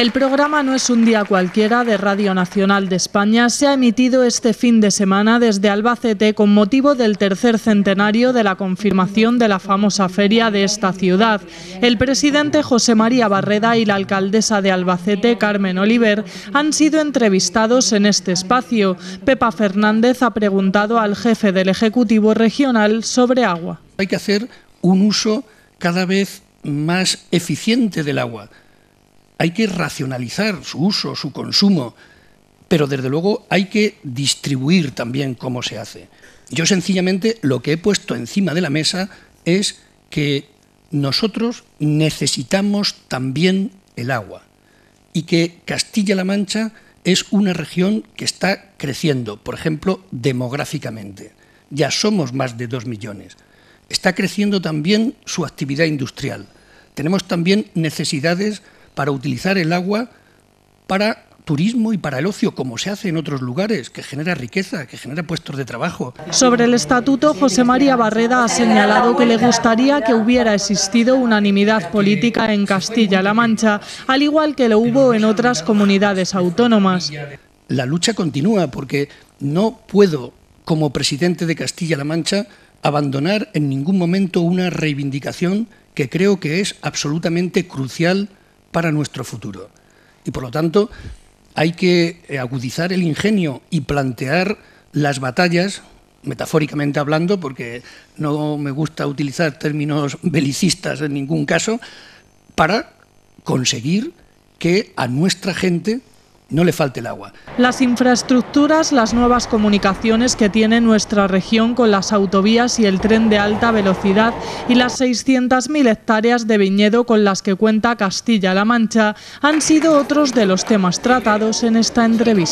El programa No es un día cualquiera de Radio Nacional de España se ha emitido este fin de semana desde Albacete con motivo del tercer centenario de la confirmación de la famosa feria de esta ciudad. El presidente José María Barreda y la alcaldesa de Albacete, Carmen Oliver, han sido entrevistados en este espacio. Pepa Fernández ha preguntado al jefe del Ejecutivo Regional sobre agua. Hay que hacer un uso cada vez más eficiente del agua. Hay que racionalizar su uso, su consumo, pero desde luego hay que distribuir también cómo se hace. Yo sencillamente lo que he puesto encima de la mesa es que nosotros necesitamos también el agua y que Castilla-La Mancha es una región que está creciendo, por ejemplo, demográficamente. Ya somos más de 2 millones. Está creciendo también su actividad industrial. Tenemos también necesidades para utilizar el agua para turismo y para el ocio, como se hace en otros lugares, que genera riqueza, que genera puestos de trabajo. Sobre el estatuto, José María Barreda ha señalado que le gustaría que hubiera existido unanimidad política en Castilla-La Mancha, al igual que lo hubo en otras comunidades autónomas. La lucha continúa porque no puedo, como presidente de Castilla-La Mancha, abandonar en ningún momento una reivindicación que creo que es absolutamente crucial para nuestro futuro. Y por lo tanto, hay que agudizar el ingenio y plantear las batallas, metafóricamente hablando, porque no me gusta utilizar términos belicistas en ningún caso, para conseguir que a nuestra gente no le falte el agua. Las infraestructuras, las nuevas comunicaciones que tiene nuestra región con las autovías y el tren de alta velocidad y las 600.000 hectáreas de viñedo con las que cuenta Castilla-La Mancha han sido otros de los temas tratados en esta entrevista.